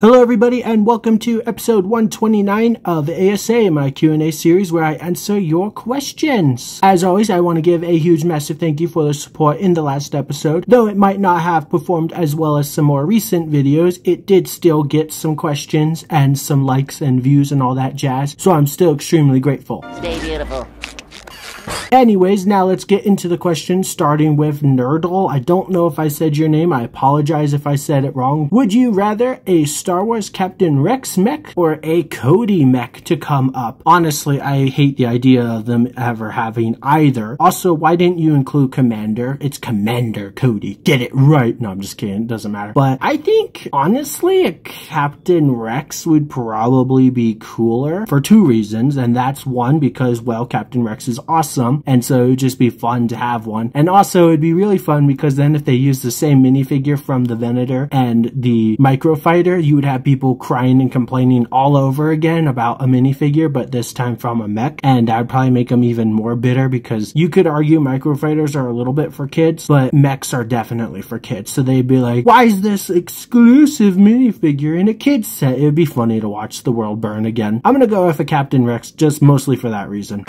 Hello everybody and welcome to episode 129 of A.S.A, my Q&A series where I answer your questions. As always, I want to give a huge massive thank you for the support in the last episode. Though it might not have performed as well as some more recent videos, it did still get some questions and some likes and views and all that jazz, so I'm still extremely grateful. Stay beautiful. Anyways, now let's get into the questions, starting with Nerdle. I don't know if I said your name. I apologize if I said it wrong. Would you rather a Star Wars Captain Rex mech or a Cody mech to come up? Honestly, I hate the idea of them ever having either. Also, why didn't you include Commander? It's Commander Cody. Get it right. No, I'm just kidding. It doesn't matter. But I think, honestly, a Captain Rex would probably be cooler for two reasons. And that's one, because, well, Captain Rex is awesome. And so it would just be fun to have one. And also it'd be really fun because then if they use the same minifigure from the Venator and the micro fighter, you would have people crying and complaining all over again about a minifigure, but this time from a mech. And I'd probably make them even more bitter because you could argue micro fighters are a little bit for kids, but mechs are definitely for kids. So they'd be like, why is this exclusive minifigure in a kid's set? It'd be funny to watch the world burn again. I'm gonna go with a Captain Rex just mostly for that reason.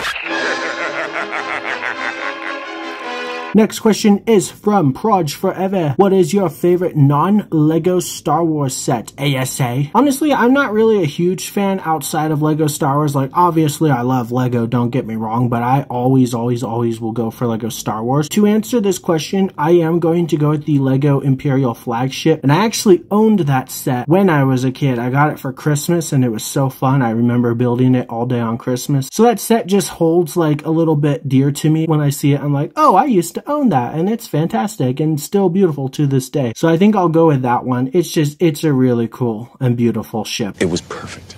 Next question is from Project Forever. What is your favorite non-LEGO Star Wars set? ASA? Honestly, I'm not really a huge fan outside of LEGO Star Wars. Like, obviously, I love LEGO, don't get me wrong, but I always will go for LEGO Star Wars. To answer this question, I am going to go with the LEGO Imperial Flagship, and I actually owned that set when I was a kid. I got it for Christmas, and it was so fun. I remember building it all day on Christmas. So that set just holds, like, a little bit dear to me. When I see it, I'm like, oh, I used to own that, and it's fantastic and still beautiful to this day. So I think I'll go with that one. It's just, it's a really cool and beautiful ship. It was perfect.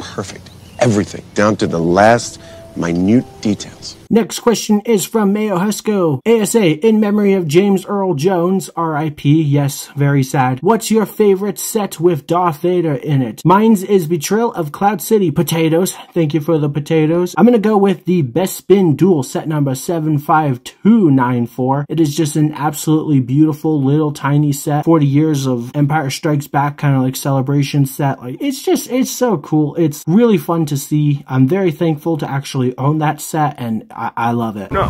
Perfect. Everything, down to the last minute details. Next question is from Mayo Husko. ASA, in memory of James Earl Jones, RIP, yes, very sad. What's your favorite set with Darth Vader in it? Mine's is Betrayal of Cloud City. Potatoes. Thank you for the potatoes. I'm gonna go with the Bespin Duel, set number 75294. It is just an absolutely beautiful little tiny set. 40 years of Empire Strikes Back, kind of like celebration set. Like, it's just, it's so cool. It's really fun to see. I'm very thankful to actually own that set, and I love it. The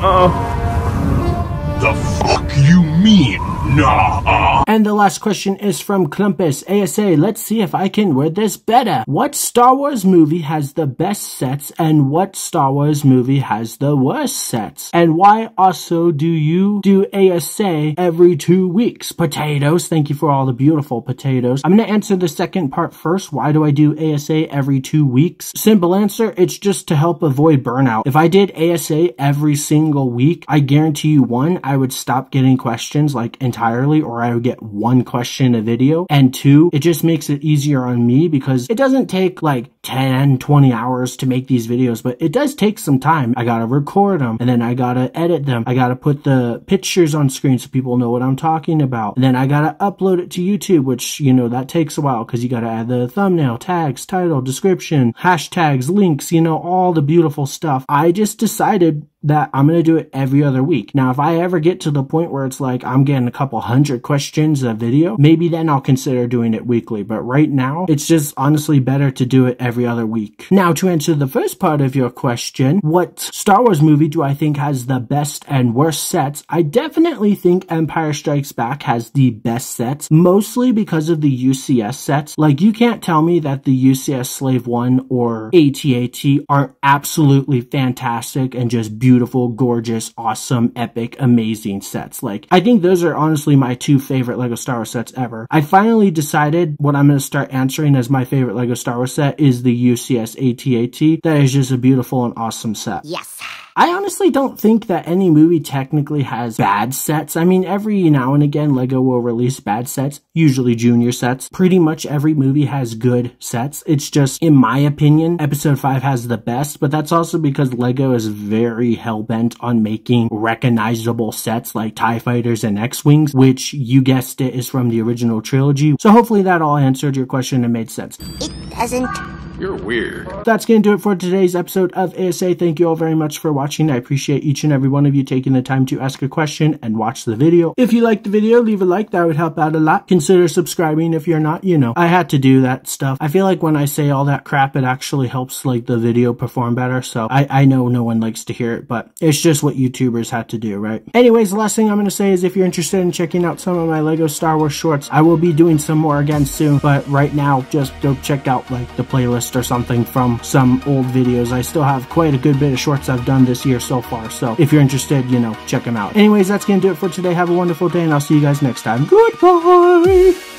fuck you mean? Nah. And the last question is from Clumpus. ASA, let's see if I can word this better. What Star Wars movie has the best sets and what Star Wars movie has the worst sets? And why also do you do ASA every 2 weeks? Potatoes. Thank you for all the beautiful potatoes. I'm going to answer the second part first. Why do I do ASA every 2 weeks? Simple answer. It's just to help avoid burnout. If I did ASA every single week, I guarantee you one, I would stop getting questions like entirely, or I would get one question a video, and two, it just makes it easier on me because it doesn't take like 10, 20 hours to make these videos, but it does take some time. I gotta record them, and then I gotta edit them. I gotta put the pictures on screen so people know what I'm talking about. And then I gotta upload it to YouTube, which, you know, that takes a while because you gotta add the thumbnail, tags, title, description, hashtags, links, you know, all the beautiful stuff. I just decided that I'm going to do it every other week. Now, if I ever get to the point where it's like I'm getting a couple hundred questions a video, maybe then I'll consider doing it weekly. But right now, it's just honestly better to do it every other week. Now, to answer the first part of your question, what Star Wars movie do I think has the best and worst sets? I definitely think Empire Strikes Back has the best sets, mostly because of the UCS sets. Like, you can't tell me that the UCS Slave 1 or AT-AT aren't absolutely fantastic and just beautiful, gorgeous, awesome, epic, amazing sets. Like, I think those are honestly my two favorite LEGO Star Wars sets ever. I finally decided what I'm going to start answering as my favorite LEGO Star Wars set is the UCS AT-AT. That is just a beautiful and awesome set. Yes. I honestly don't think that any movie technically has bad sets. I mean, every now and again, LEGO will release bad sets, usually junior sets. Pretty much every movie has good sets. It's just, in my opinion, Episode 5 has the best, but that's also because LEGO is very hellbent on making recognizable sets like TIE Fighters and X-Wings, which, you guessed it, is from the original trilogy. So hopefully that all answered your question and made sense. It doesn't. You're weird. That's going to do it for today's episode of ASA. Thank you all very much for watching. I appreciate each and every one of you taking the time to ask a question and watch the video. If you liked the video, leave a like. That would help out a lot. Consider subscribing if you're not. You know, I had to do that stuff. I feel like when I say all that crap, it actually helps like the video perform better. So I know no one likes to hear it, but it's just what YouTubers had to do, right? Anyways, the last thing I'm going to say is if you're interested in checking out some of my LEGO Star Wars shorts, I will be doing some more again soon, but right now just go check out like the playlist or something from some old videos. I still have quite a good bit of shorts I've done this year so far, so if you're interested, you know, check them out. Anyways, that's going to do it for today. Have a wonderful day, and I'll see you guys next time. Goodbye!